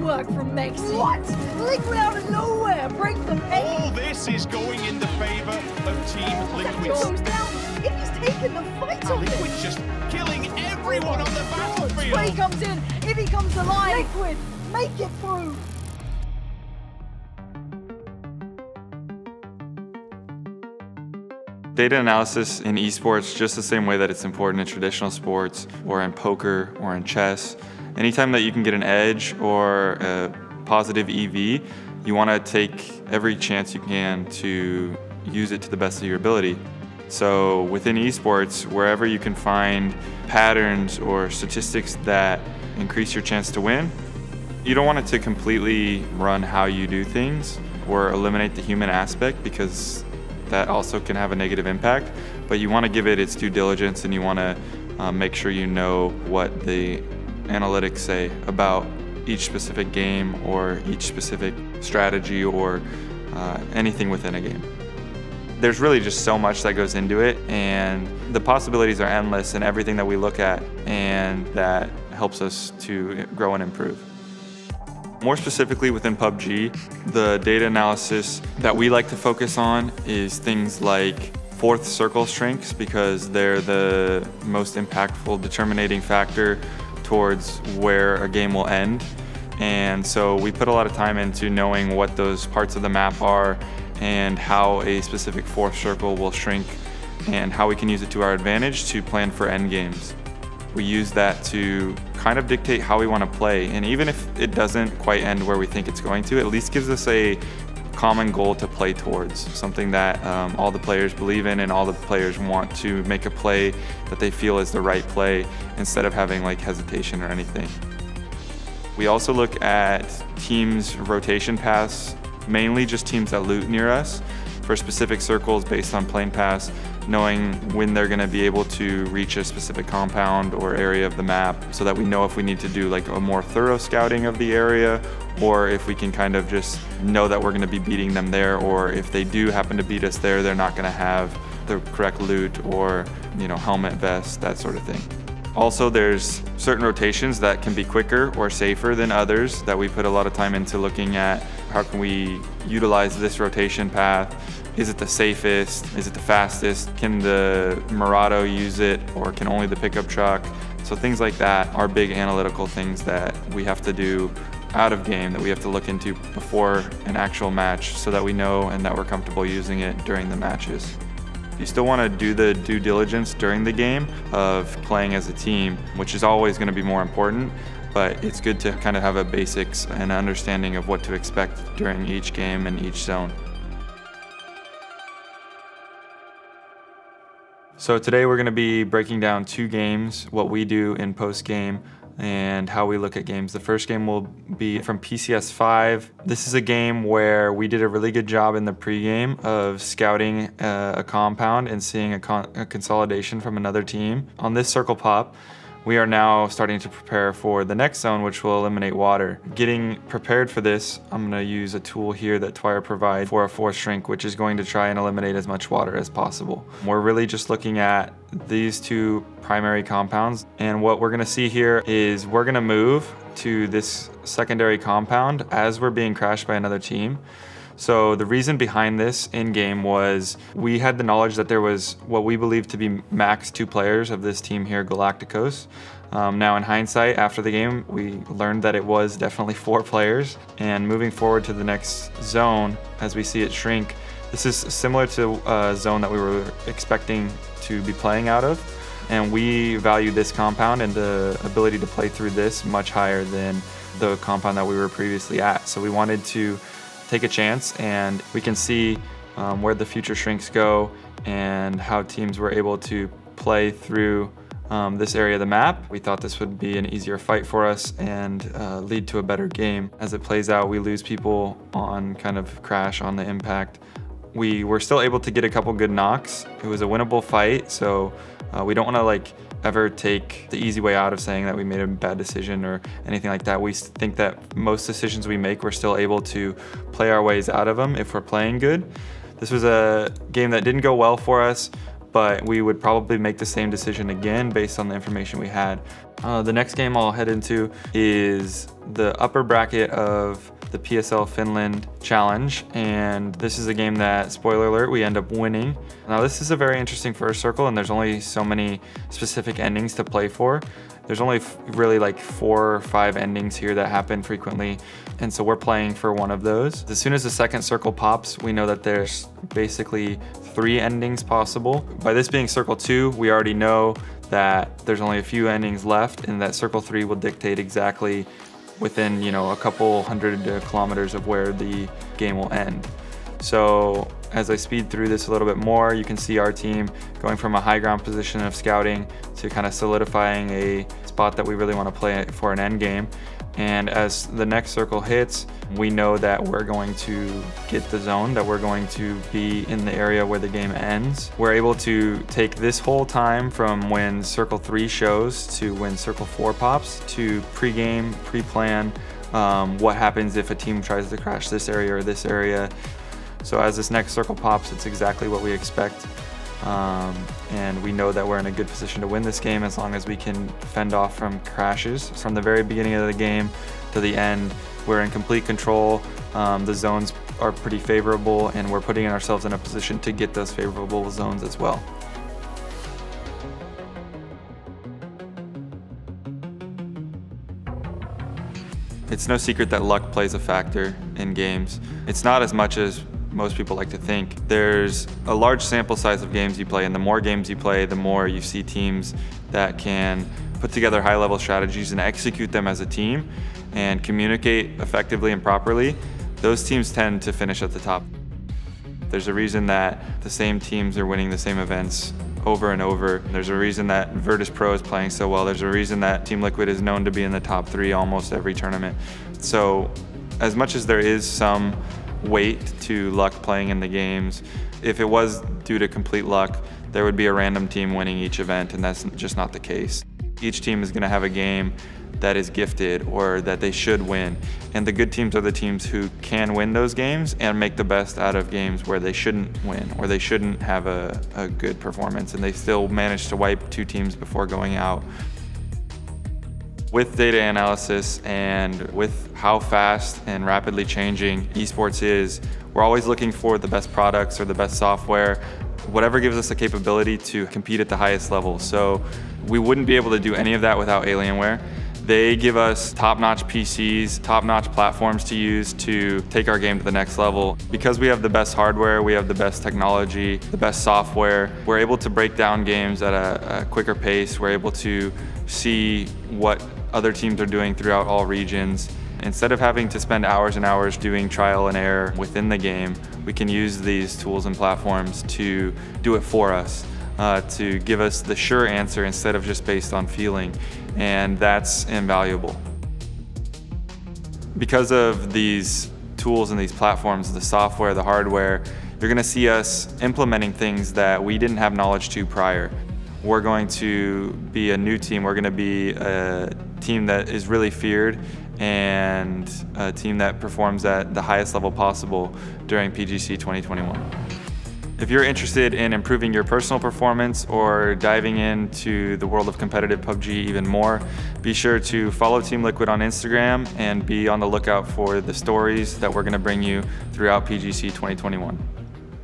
work from Mexi. What? Liquid out of nowhere, break the pain. All this is going in the favor of Team Liquid. Now, it is taking the fight of it. Liquid just killing everyone on the battlefield. When he comes in, if he comes alive, Liquid, make it through. Data analysis in esports, just the same way that it's important in traditional sports or in poker or in chess, anytime that you can get an edge or a positive EV, you want to take every chance you can to use it to the best of your ability. So within esports, wherever you can find patterns or statistics that increase your chance to win, you don't want it to completely run how you do things or eliminate the human aspect, because that also can have a negative impact, but you want to give it its due diligence, and you want to make sure you know what the analytics say about each specific game or each specific strategy or anything within a game. There's really just so much that goes into it, and the possibilities are endless in everything that we look at, and that helps us to grow and improve. More specifically within PUBG, the data analysis that we like to focus on is things like fourth circle strengths, because they're the most impactful determining factor towards where a game will end. And so we put a lot of time into knowing what those parts of the map are and how a specific fourth circle will shrink and how we can use it to our advantage to plan for end games. We use that to kind of dictate how we want to play, and even if it doesn't quite end where we think it's going to, at least gives us a common goal to play towards, something that all the players believe in and all the players want to make a play that they feel is the right play, instead of having like hesitation or anything. We also look at teams' rotation paths, mainly just teams that loot near us, for specific circles based on plane pass, knowing when they're going to be able to reach a specific compound or area of the map, so that we know if we need to do like a more thorough scouting of the area, or if we can kind of just know that we're going to be beating them there, or if they do happen to beat us there, they're not going to have the correct loot or, you know, helmet, vest, that sort of thing. Also, there's certain rotations that can be quicker or safer than others that we put a lot of time into looking at. How can we utilize this rotation path? Is it the safest? Is it the fastest? Can the Murado use it, or can only the pickup truck? So things like that are big analytical things that we have to do out of game, that we have to look into before an actual match, so that we know and that we're comfortable using it during the matches. You still want to do the due diligence during the game of playing as a team, which is always going to be more important, but it's good to kind of have a basics and understanding of what to expect during each game and each zone. So today we're going to be breaking down two games, what we do in post-game, and how we look at games. The first game will be from PCS5. This is a game where we did a really good job in the pregame of scouting a compound and seeing a consolidation from another team. On this circle pop, we are now starting to prepare for the next zone, which will eliminate water. Getting prepared for this, I'm gonna use a tool here that Twire provides for a force shrink, which is going to try and eliminate as much water as possible. We're really just looking at these two primary compounds, and what we're gonna see here is we're gonna move to this secondary compound as we're being crashed by another team. So the reason behind this in game was we had the knowledge that there was what we believed to be max two players of this team here, Galacticos. Now in hindsight, after the game, we learned that it was definitely four players. And moving forward to the next zone, as we see it shrink, this is similar to a zone that we were expecting to be playing out of. And we value this compound and the ability to play through this much higher than the compound that we were previously at. So we wanted to take a chance, and we can see where the future shrinks go and how teams were able to play through this area of the map. We thought this would be an easier fight for us and lead to a better game. As it plays out, we lose people on kind of crash on the impact. We were still able to get a couple good knocks. It was a winnable fight, so we don't want to like ever take the easy way out of saying that we made a bad decision or anything like that. We think that most decisions we make, we're still able to play our ways out of them if we're playing good. This was a game that didn't go well for us, but we would probably make the same decision again based on the information we had. The next game I'll head into is the upper bracket of the PSL Finland challenge. And this is a game that, spoiler alert, we end up winning. Now this is a very interesting first circle, and there's only so many specific endings to play for. There's only really like 4 or 5 endings here that happen frequently. And so we're playing for one of those. As soon as the second circle pops, we know that there's basically 3 endings possible. By this being circle 2, we already know that there's only a few endings left, and that circle 3 will dictate exactly within, you know, a couple hundred kilometers of where the game will end. So as I speed through this a little bit more, you can see our team going from a high ground position of scouting to kind of solidifying a spot that we really want to play for an end game. And as the next circle hits, we know that we're going to get the zone, that we're going to be in the area where the game ends. We're able to take this whole time from when circle 3 shows to when circle 4 pops to pre-game, pre-plan what happens if a team tries to crash this area or this area. So as this next circle pops, it's exactly what we expect. And we know that we're in a good position to win this game as long as we can fend off from crashes. From the very beginning of the game to the end, we're in complete control. The zones are pretty favorable, and we're putting ourselves in a position to get those favorable zones as well. It's no secret that luck plays a factor in games. It's not as much as most people like to think. There's a large sample size of games you play, and the more games you play, the more you see teams that can put together high level strategies and execute them as a team and communicate effectively and properly. Those teams tend to finish at the top. There's a reason that the same teams are winning the same events over and over. There's a reason that Virtus Pro is playing so well. There's a reason that Team Liquid is known to be in the top 3 almost every tournament. So as much as there is some weight to luck playing in the games, if it was due to complete luck, there would be a random team winning each event, and that's just not the case. Each team is going to have a game that is gifted or that they should win, and the good teams are the teams who can win those games and make the best out of games where they shouldn't win or they shouldn't have a good performance, and they still manage to wipe 2 teams before going out. With data analysis and with how fast and rapidly changing esports is, we're always looking for the best products or the best software, whatever gives us the capability to compete at the highest level. So we wouldn't be able to do any of that without Alienware. They give us top-notch PCs, top-notch platforms to use to take our game to the next level. Because we have the best hardware, we have the best technology, the best software, we're able to break down games at a quicker pace. We're able to see what other teams are doing throughout all regions. Instead of having to spend hours and hours doing trial and error within the game, we can use these tools and platforms to do it for us. To give us the sure answer instead of just based on feeling, and that's invaluable. Because of these tools and these platforms, the software, the hardware, you're going to see us implementing things that we didn't have knowledge to prior. We're going to be a new team. We're going to be a team that is really feared and a team that performs at the highest level possible during PGC 2021. If you're interested in improving your personal performance or diving into the world of competitive PUBG even more, be sure to follow Team Liquid on Instagram and be on the lookout for the stories that we're going to bring you throughout PGC 2021.